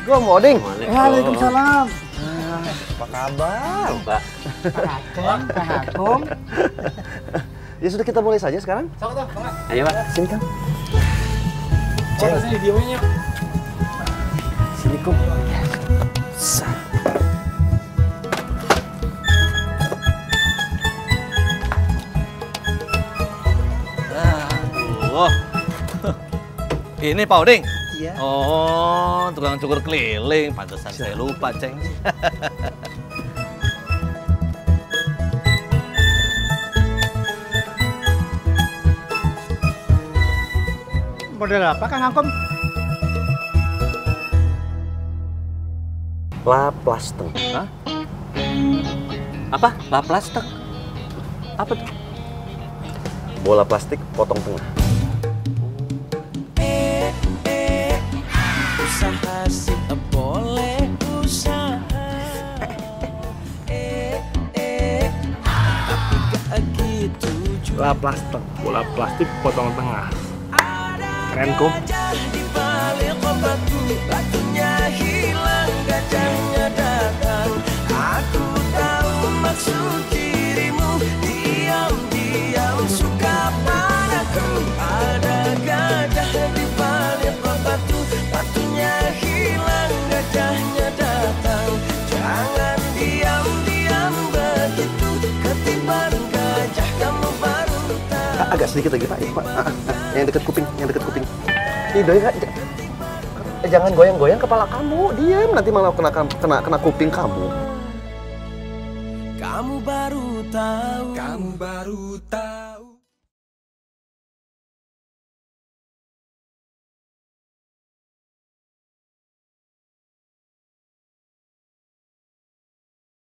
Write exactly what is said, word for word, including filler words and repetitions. Assalamualaikum, Oding. Waalaikumsalam. Apa kabar? Mbak. Kang, Kang. Ya sudah, kita mulai saja sekarang. Sok toh, Kang. Ayo, Pak. Sini, Kang. Ceng, sini videonya. Sini, Kang. Oh, ini Pak Oding? Iya. Oh, tukang cukur keliling. Pantesan saya lupa, Ceng. Model apa, Kang Angkom? Laplasteng. Hah? Apa? Laplasteng? Apa tuh? Bola plastik potong tengah. Boleh usaha eh eh tapi gak gitu juga. Bola plastik, bola plastik potong tengah. Keren, Kum. Batunya hilang, gajahnya datang. Aku tahu maksud dirimu, diam-diam suka padaku. Ada gajah di balik batu, batunya hilang, gajahnya datang. Jangan diam-diam begitu, ketiban gajah kamu baru tahu. Agak sedikit lagi, Pak. Ya, Pak. Yang dekat kuping, yang dekat kuping. Ih, doi, jangan goyang-goyang kepala kamu. Diam, nanti malah kena kena kena kuping kamu. Kamu baru tahu, kamu baru tahu.